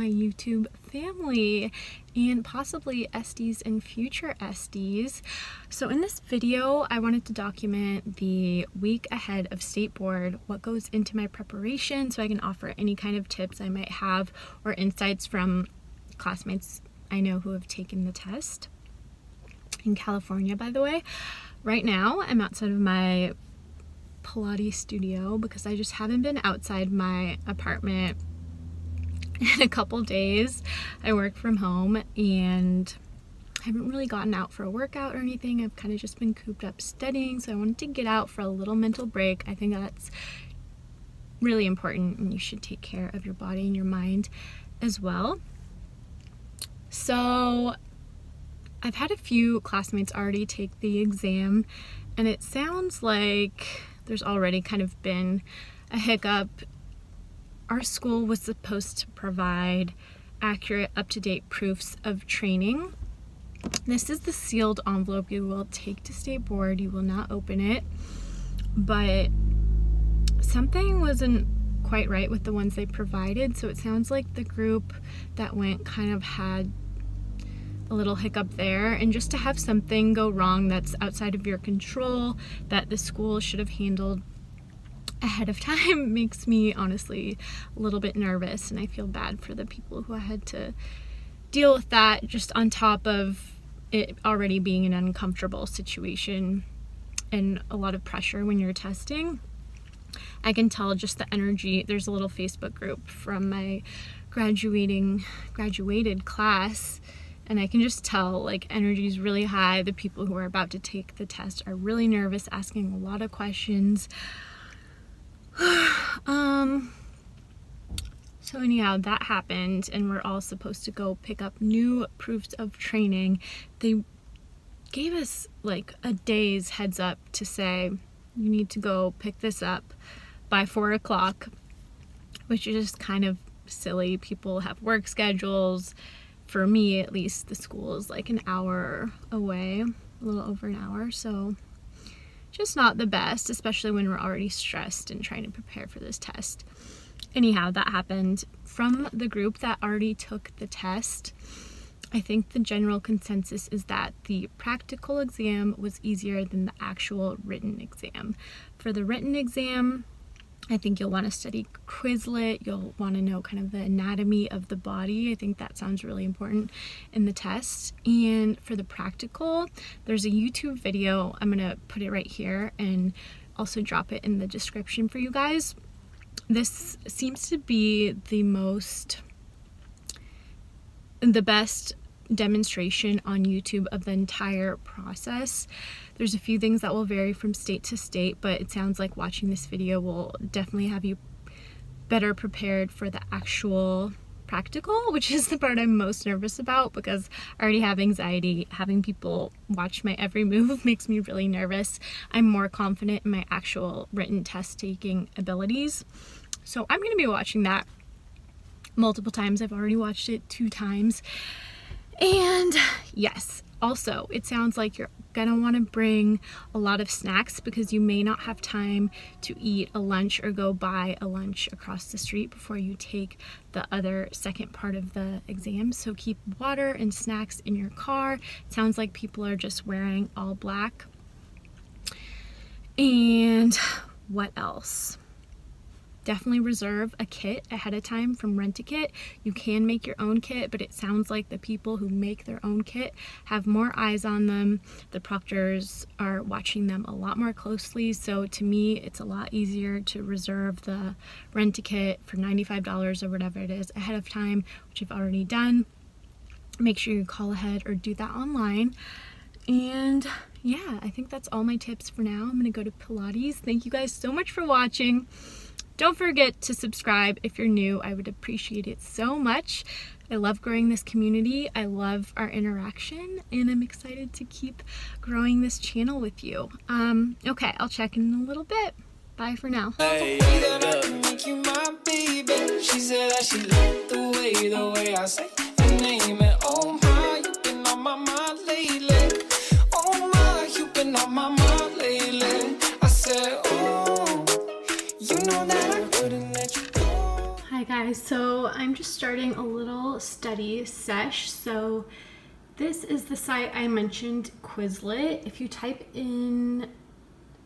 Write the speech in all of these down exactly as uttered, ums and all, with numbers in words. my YouTube family and possibly Esties and future Esties. So in this video, I wanted to document the week ahead of State Board, what goes into my preparation so I can offer any kind of tips I might have or insights from classmates I know who have taken the test in California, by the way. Right now, I'm outside of my Pilates studio because I just haven't been outside my apartment in a couple days. I work from home and I haven't really gotten out for a workout or anything. I've kind of just been cooped up studying, so I wanted to get out for a little mental break. I think that's really important, and you should take care of your body and your mind as well. So I've had a few classmates already take the exam, and it sounds like there's already kind of been a hiccup. Our school was supposed to provide accurate, up-to-date proofs of training. This is the sealed envelope you will take to State Board. You will not open it, but something wasn't quite right with the ones they provided, so it sounds like the group that went kind of had a little hiccup there. And just to have something go wrong that's outside of your control that the school should have handled ahead of time makes me honestly a little bit nervous, and I feel bad for the people who had to deal with that, just on top of it already being an uncomfortable situation and a lot of pressure when you're testing. I can tell just the energy. There's a little Facebook group from my graduating graduated class, and I can just tell, like, energy is really high. The people who are about to take the test are really nervous, asking a lot of questions. um, so anyhow, that happened, and we're all supposed to go pick up new proofs of training. They gave us like a day's heads up to say, you need to go pick this up by four o'clock, which is just kind of silly. People have work schedules. For me, at least, the school is like an hour away, a little over an hour, so just not the best, especially when we're already stressed and trying to prepare for this test. Anyhow, that happened. From the group that already took the test, I think the general consensus is that the practical exam was easier than the actual written exam. For the written exam, I think you'll want to study Quizlet. You'll want to know kind of the anatomy of the body. I think that sounds really important in the test. And for the practical, there's a YouTube video. I'm going to put it right here and also drop it in the description for you guys. This seems to be the most, the best demonstration on YouTube of the entire process. There's a few things that will vary from state to state, but it sounds like watching this video will definitely have you better prepared for the actual practical, which is the part I'm most nervous about because I already have anxiety. Having people watch my every move makes me really nervous. I'm more confident in my actual written test taking abilities. So I'm going to be watching that multiple times. I've already watched it two times. And yes, also, it sounds like you're gonna want to bring a lot of snacks because you may not have time to eat a lunch or go buy a lunch across the street before you take the other second part of the exam. So keep water and snacks in your car. It sounds like people are just wearing all black. And what else? Definitely reserve a kit ahead of time from Rent-A-Kit. You can make your own kit, but it sounds like the people who make their own kit have more eyes on them. The proctors are watching them a lot more closely, so to me, it's a lot easier to reserve the Rent-A-Kit for ninety-five dollars or whatever it is ahead of time, which I've already done. Make sure you call ahead or do that online. And yeah, I think that's all my tips for now. I'm gonna go to Pilates. Thank you guys so much for watching. Don't forget to subscribe if you're new. I would appreciate it so much. I love growing this community. I love our interaction, and I'm excited to keep growing this channel with you. Um, okay, I'll check in a little bit. Bye for now. Hey, Hi guys, so I'm just starting a little study sesh. So this is the site I mentioned, Quizlet. If you type in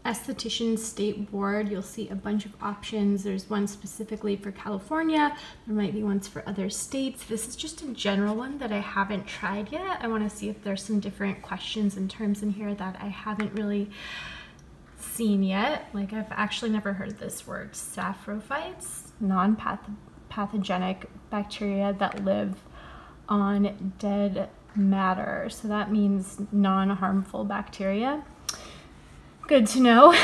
esthetician state board, you'll see a bunch of options. There's one specifically for California. There might be ones for other states. This is just a general one that I haven't tried yet. I want to see if there's some different questions and terms in here that I haven't really seen yet. Like, I've actually never heard this word, saprophytes, non-pathogenic bacteria that live on dead matter. So that means non-harmful bacteria. Good to know.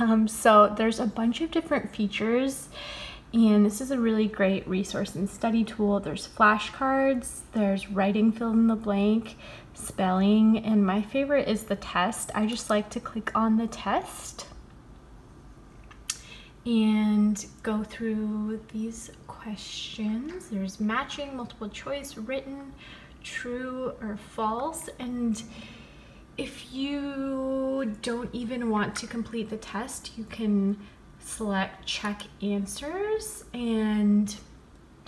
Um, so there's a bunch of different features, and this is a really great resource and study tool. There's flashcards, there's writing fill in the blank, spelling, and my favorite is the test. I just like to click on the test and go through these questions. There's matching, multiple choice, written, true or false, and if you don't even want to complete the test, you can select check answers and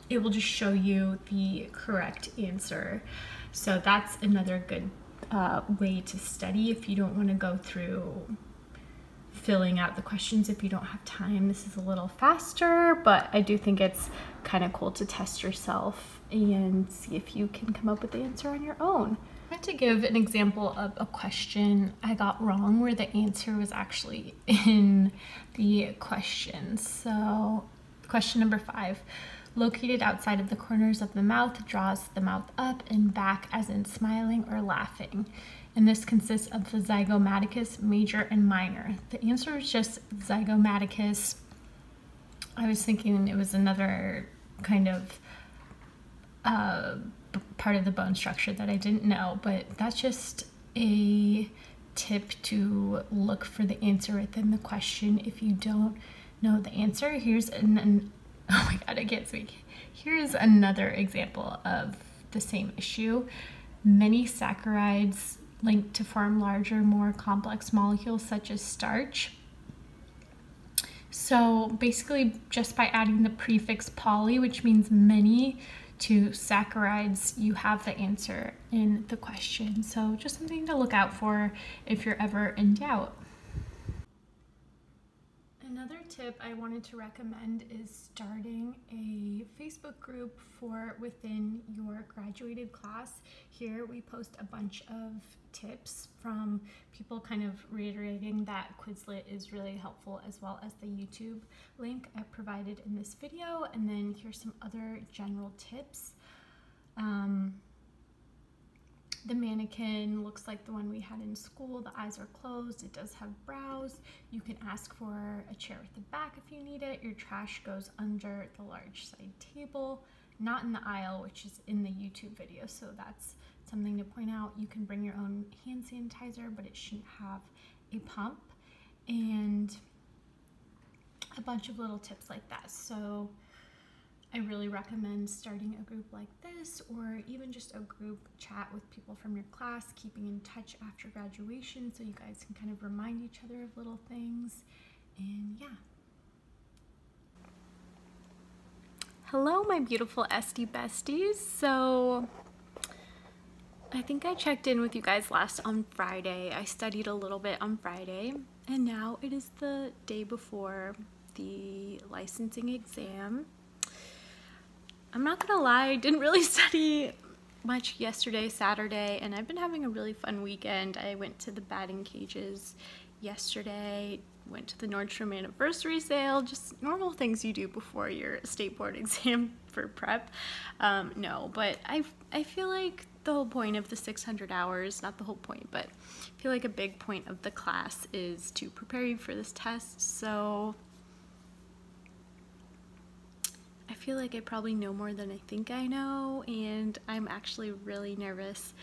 it will just show you the correct answer. So that's another good uh, way to study if you don't want to go through filling out the questions if you don't have time. This is a little faster, but I do think it's kind of cool to test yourself and see if you can come up with the answer on your own. I want to give an example of a question I got wrong where the answer was actually in the question. So question number five, located outside of the corners of the mouth, draws the mouth up and back as in smiling or laughing. And this consists of the zygomaticus major and minor. The answer is just zygomaticus. I was thinking it was another kind of uh, part of the bone structure that I didn't know, but that's just a tip to look for the answer within the question. If you don't know the answer, here's an, an oh my god, I can't speak. Here's another example of the same issue. Many saccharides linked to form larger, more complex molecules such as starch. So basically, just by adding the prefix poly, which means many, to saccharides, you have the answer in the question. So just something to look out for if you're ever in doubt. Another tip I wanted to recommend is starting a Facebook group for within your graduated class. Here we post a bunch of tips from people kind of reiterating that Quizlet is really helpful, as well as the YouTube link I provided in this video. And then here's some other general tips. Um, The mannequin looks like the one we had in school. The eyes are closed. It does have brows. You can ask for a chair with a back if you need it. Your trash goes under the large side table, not in the aisle, which is in the YouTube video. So that's something to point out. You can bring your own hand sanitizer, but it shouldn't have a pump, and a bunch of little tips like that. So I really recommend starting a group like this, or even just a group chat with people from your class, keeping in touch after graduation so you guys can kind of remind each other of little things. And yeah. Hello, my beautiful Esty besties. So I think I checked in with you guys last on Friday. I studied a little bit on Friday, and now it is the day before the licensing exam. I'm not gonna lie, I didn't really study much yesterday, Saturday, and I've been having a really fun weekend. I went to the batting cages yesterday, went to the Nordstrom anniversary sale, just normal things you do before your state board exam for prep. Um, no, but I, I feel like the whole point of the six hundred hours, not the whole point, but I feel like a big point of the class is to prepare you for this test. So I feel like I probably know more than I think I know, and I'm actually really nervous,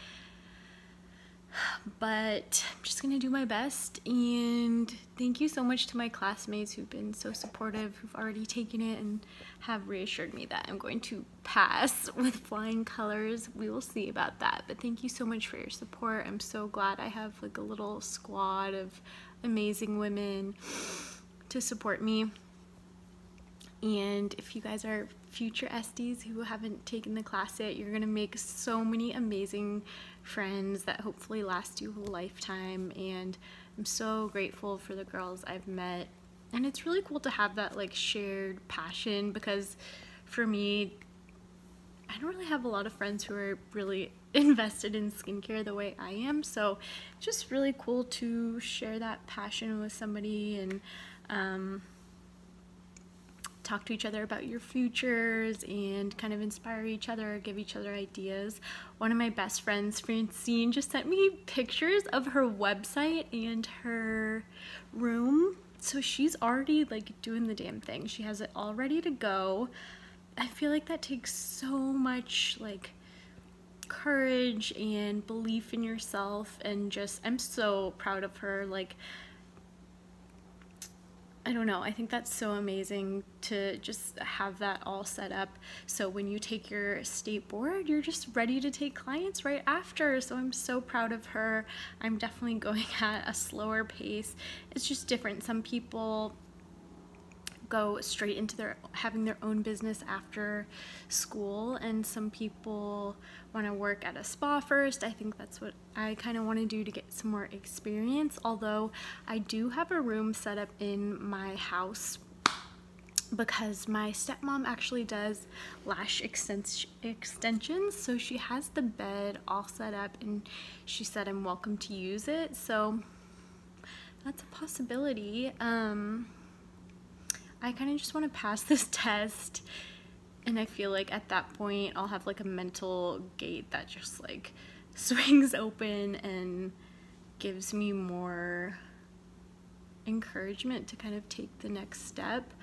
but I'm just gonna do my best. And thank you so much to my classmates who've been so supportive, who've already taken it and have reassured me that I'm going to pass with flying colors. We will see about that, but thank you so much for your support. I'm so glad I have like a little squad of amazing women to support me. And if you guys are future S Ds who haven't taken the class yet, you're gonna make so many amazing friends that hopefully last you a lifetime. And I'm so grateful for the girls I've met. And it's really cool to have that like shared passion, because for me, I don't really have a lot of friends who are really invested in skincare the way I am. So just really cool to share that passion with somebody and um, talk to each other about your futures and kind of inspire each other, give each other ideas. One of my best friends, Francine, just sent me pictures of her website and her room. So she's already like doing the damn thing. She has it all ready to go. I feel like that takes so much like courage and belief in yourself, and just I'm so proud of her. Like, I don't know, I think that's so amazing to just have that all set up, so when you take your state board, you're just ready to take clients right after. So I'm so proud of her. I'm definitely going at a slower pace. It's just different. Some people go straight into their having their own business after school, and some people want to work at a spa first. I think that's what I kind of want to do to get some more experience, although I do have a room set up in my house because my stepmom actually does lash extensions, so she has the bed all set up and she said I'm welcome to use it, so that's a possibility. um I kind of just want to pass this test, and I feel like at that point I'll have like a mental gate that just like swings open and gives me more encouragement to kind of take the next step.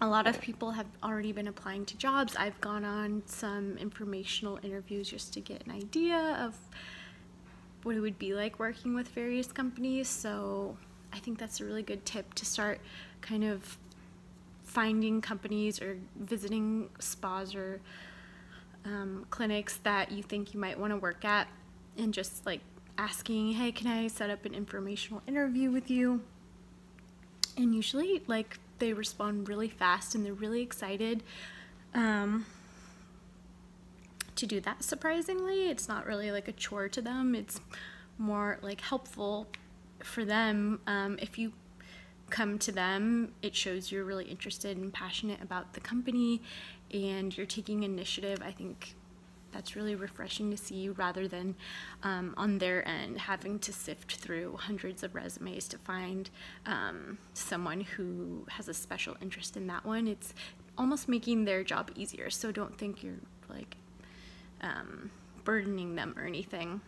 A lot of people have already been applying to jobs. I've gone on some informational interviews just to get an idea of what it would be like working with various companies, so I think that's a really good tip, to start kind of finding companies or visiting spas or um, clinics that you think you might want to work at, and just like asking, hey, can I set up an informational interview with you? And usually like they respond really fast and they're really excited um, to do that. Surprisingly, it's not really like a chore to them. It's more like helpful for them. Um, if you come to them, it shows you're really interested and passionate about the company and you're taking initiative. I think that's really refreshing to see, rather than um, on their end having to sift through hundreds of resumes to find um, someone who has a special interest in that one. It's almost making their job easier, so don't think you're like um, burdening them or anything.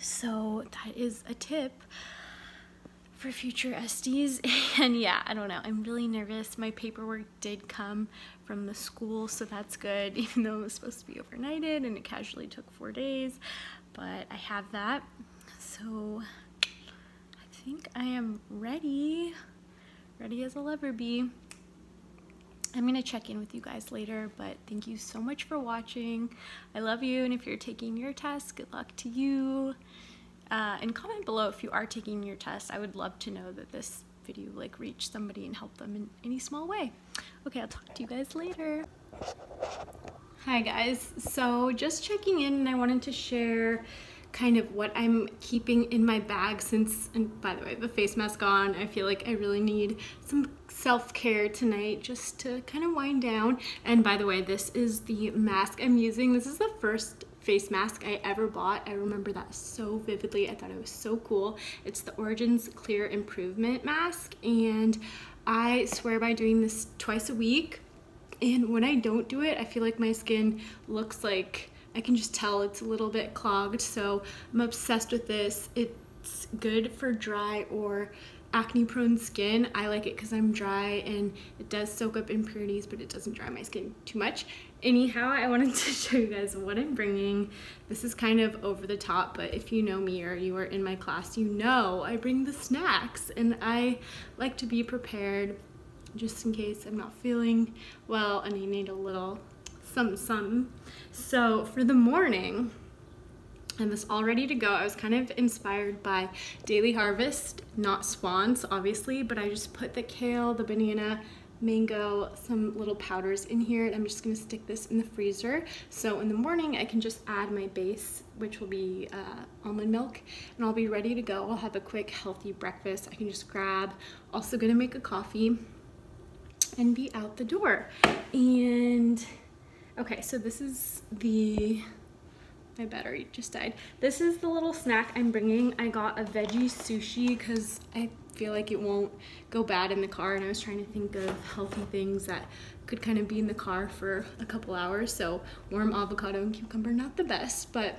So that is a tip for future S Ds. And yeah, I don't know, I'm really nervous. My paperwork did come from the school, so that's good, even though it was supposed to be overnighted and it casually took four days, but I have that. So I think I am ready, ready as I'll ever be. I'm gonna check in with you guys later, but thank you so much for watching. I love you, and if you're taking your test, good luck to you. Uh, and comment below if you are taking your test. I would love to know that this video like reached somebody and helped them in any small way. Okay, I'll talk to you guys later. Hi guys, so just checking in, and I wanted to share kind of what I'm keeping in my bag since, and by the way, the face mask on, I feel like I really need some self-care tonight just to kind of wind down. And by the way, this is the mask I'm using. This is the first face mask I ever bought. I remember that so vividly. I thought it was so cool. It's the Origins Clear Improvement Mask, and I swear by doing this twice a week. And when I don't do it, I feel like my skin looks like, I can just tell it's a little bit clogged, so I'm obsessed with this. It's good for dry or acne prone skin. I like it because I'm dry and it does soak up impurities, but it doesn't dry my skin too much. Anyhow, I wanted to show you guys what I'm bringing. This is kind of over the top, but if you know me or you are in my class, you know I bring the snacks, and I like to be prepared just in case I'm not feeling well and I need a little something. So for the morning, and this all ready to go. I was kind of inspired by Daily Harvest, not Swans obviously, but I just put the kale, the banana, mango, some little powders in here, and I'm just gonna stick this in the freezer. So in the morning I can just add my base, which will be uh, almond milk, and I'll be ready to go. I'll have a quick healthy breakfast I can just grab. Also gonna make a coffee and be out the door. And okay, so this is the, my battery just died. This is the little snack I'm bringing. I got a veggie sushi because I feel like it won't go bad in the car, and I was trying to think of healthy things that could kind of be in the car for a couple hours. So warm avocado and cucumber, not the best, but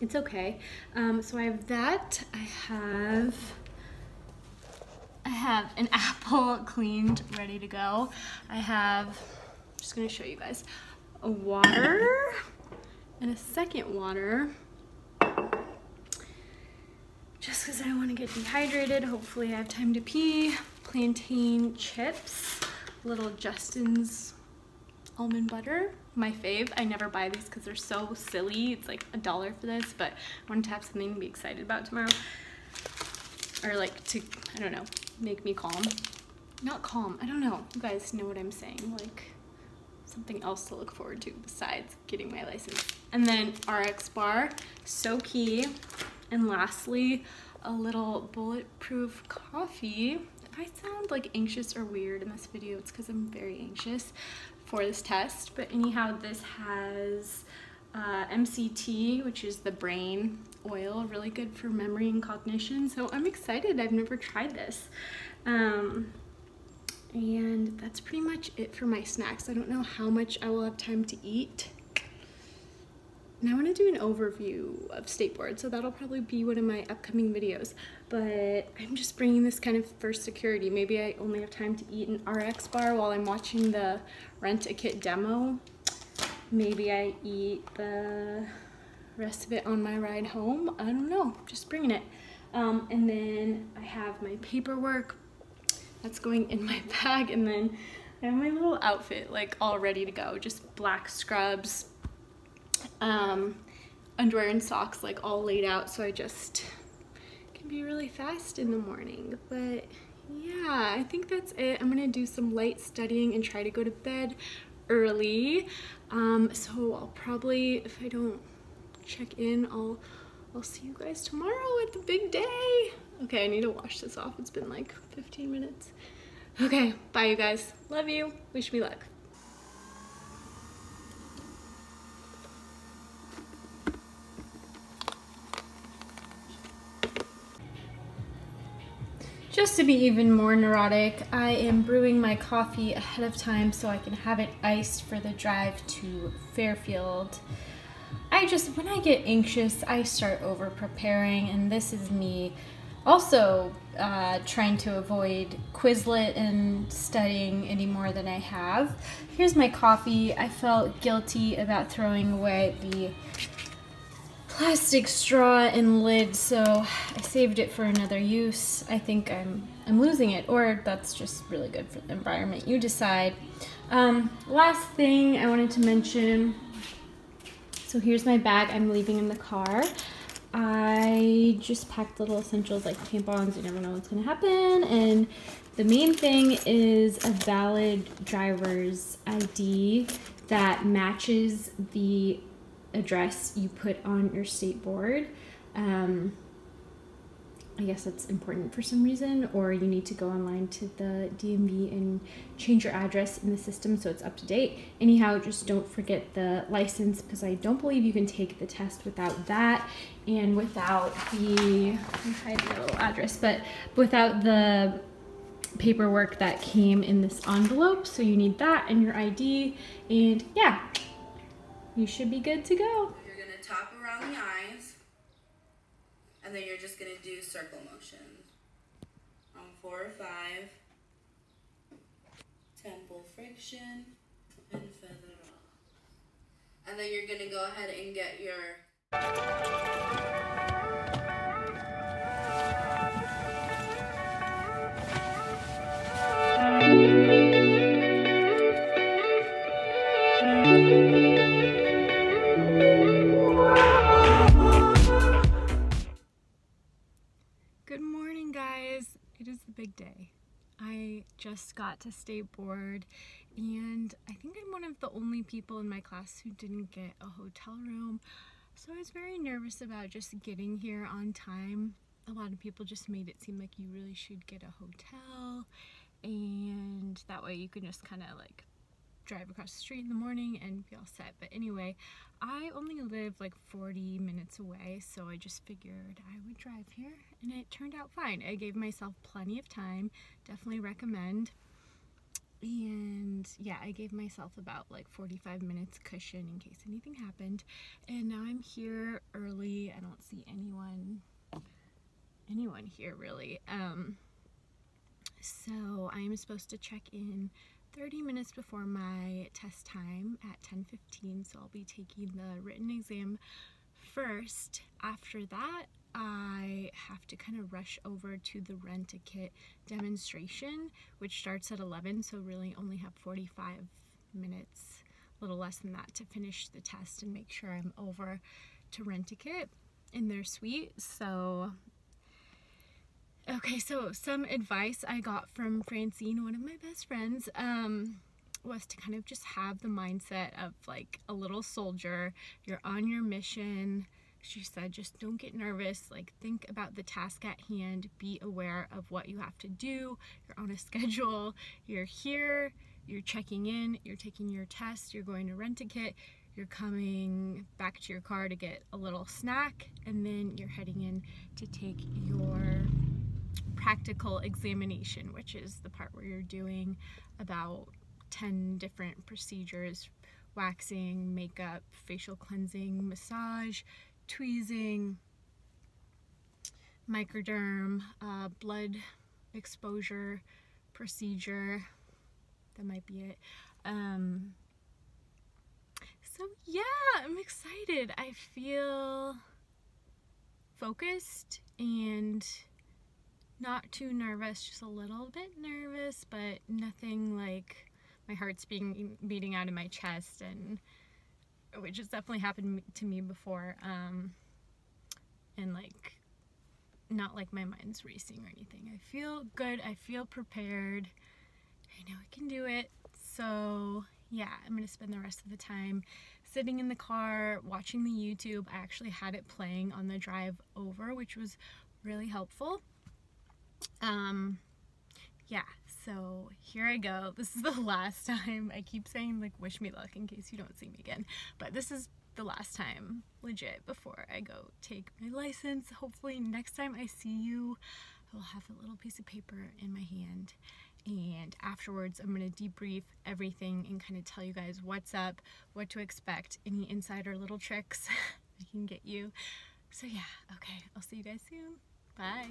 it's okay. Um, so I have that. I have I have an apple cleaned, ready to go. I have, I'm just gonna show you guys, a water and a second water, just because I don't want to get dehydrated. Hopefully I have time to pee. Plantain chips, little Justin's almond butter, my fave. I never buy these because they're so silly. It's like a dollar for this, but I wanted to have something to be excited about tomorrow. Or like to, I don't know, make me calm. Not calm, I don't know. You guys know what I'm saying. Like something else to look forward to besides getting my license. And then R X Bar, so key. And lastly, a little Bulletproof coffee. If I sound like anxious or weird in this video, it's because I'm very anxious for this test. But anyhow, this has uh, M C T, which is the brain oil, really good for memory and cognition. So I'm excited, I've never tried this. Um, and that's pretty much it for my snacks. I don't know how much I will have time to eat. And I want to do an overview of state board, so that'll probably be one of my upcoming videos. But I'm just bringing this kind of for security. Maybe I only have time to eat an R X Bar while I'm watching the Rent-A-Kit demo. Maybe I eat the rest of it on my ride home. I don't know, just bringing it. Um, and then I have my paperwork that's going in my bag, and then I have my little outfit like all ready to go. Just black scrubs, um underwear and socks, like all laid out, so I just can be really fast in the morning. But yeah, I think that's it. I'm gonna do some light studying and try to go to bed early. Um so I'll probably, if I don't check in, I'll I'll see you guys tomorrow at the big day. Okay, I need to wash this off. It's been like fifteen minutes. Okay, bye you guys. Love you. Wish me luck. Just to be even more neurotic, I am brewing my coffee ahead of time so I can have it iced for the drive to Fairfield. I just, when I get anxious, I start over preparing, and this is me also uh, trying to avoid Quizlet and studying any more than I have. Here's my coffee. I felt guilty about throwing away the plastic straw and lid, so I saved it for another use. I think I'm I'm losing it, or that's just really good for the environment. You decide. Um, last thing I wanted to mention, so here's my bag I'm leaving in the car. I just packed little essentials like tampons, you never know what's gonna happen, and the main thing is a valid driver's I D that matches the address you put on your state board. um, I guess that's important for some reason, or you need to go online to the D M V and change your address in the system so it's up to date. Anyhow, just don't forget the license, because I don't believe you can take the test without that, and without the, I tried the little address, but without the paperwork that came in this envelope. So you need that and your I D, and yeah, you should be good to go. You're going to tap around the eyes, and then you're just going to do circle motions. On four or five, temple friction, and feather off. And then you're going to go ahead and get your... is the big day. I just got to state board, and I think I'm one of the only people in my class who didn't get a hotel room, so I was very nervous about just getting here on time. A lot of people just made it seem like you really should get a hotel, and that way you can just kind of like drive across the street in the morning and be all set. But anyway, I only live like forty minutes away, so I just figured I would drive here, and it turned out fine. I gave myself plenty of time, definitely recommend. And yeah, I gave myself about like forty-five minutes cushion in case anything happened. And now I'm here early. I don't see anyone anyone here really. Um, so I'm supposed to check in thirty minutes before my test time at ten fifteen, so I'll be taking the written exam first. After that, I have to kind of rush over to the Rent-A-Kit demonstration, which starts at eleven, so really only have forty-five minutes, a little less than that, to finish the test and make sure I'm over to Rent-A-Kit in their suite. So okay, so some advice I got from Francine, one of my best friends, um, was to kind of just have the mindset of like a little soldier. You're on your mission. She said, just don't get nervous. Like, think about the task at hand. Be aware of what you have to do. You're on a schedule. You're here. You're checking in. You're taking your test. You're going to Rent-A-Kit. You're coming back to your car to get a little snack. And then you're heading in to take your practical examination, which is the part where you're doing about ten different procedures: waxing, makeup, facial cleansing, massage, tweezing, microderm, uh, blood exposure procedure. That might be it. Um, so yeah, I'm excited. I feel focused and not too nervous, just a little bit nervous, but nothing like my heart's being beating out of my chest, and which has definitely happened to me before, um, and like not like my mind's racing or anything. I feel good, I feel prepared, I know I can do it. So yeah, I'm gonna spend the rest of the time sitting in the car watching the YouTube. I actually had it playing on the drive over, which was really helpful. Um, yeah, so here I go. This is the last time. I keep saying like wish me luck in case you don't see me again, but this is the last time, legit, before I go take my license. Hopefully next time I see you, I will have a little piece of paper in my hand, and afterwards I'm going to debrief everything and kind of tell you guys what's up, what to expect, any insider little tricks I can get you. So yeah, okay, I'll see you guys soon. Bye.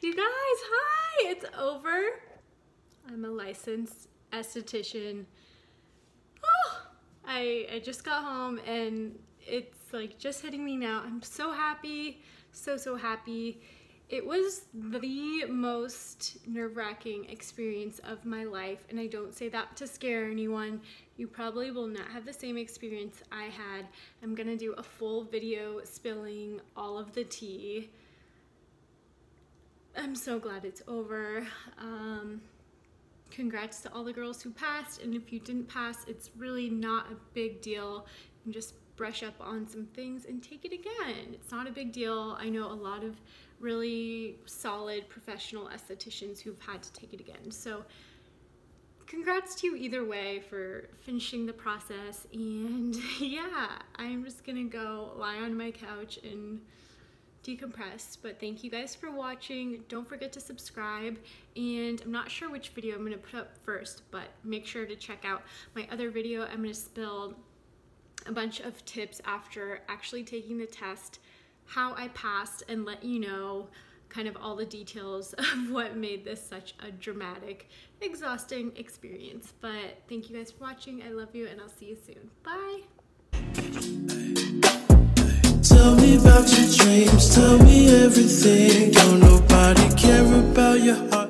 You guys, hi, it's over. I'm a licensed esthetician. Oh, I, I just got home and it's like just hitting me now. I'm so happy, so, so happy. It was the most nerve-wracking experience of my life, and I don't say that to scare anyone. You probably will not have the same experience I had. I'm gonna do a full video spilling all of the tea. I'm so glad it's over. Um, congrats to all the girls who passed, and if you didn't pass, it's really not a big deal. You can just brush up on some things and take it again. It's not a big deal. I know a lot of really solid professional estheticians who've had to take it again. So congrats to you either way for finishing the process. And yeah, I'm just gonna go lie on my couch and decompress. But thank you guys for watching. Don't forget to subscribe. And I'm not sure which video I'm gonna put up first, but make sure to check out my other video. I'm gonna spill a bunch of tips after actually taking the test, how I passed, and let you know kind of all the details of what made this such a dramatic, exhausting experience. But thank you guys for watching. I love you, and I'll see you soon. Bye. Tell me about your dreams. Tell me everything. Don't nobody care about your heart.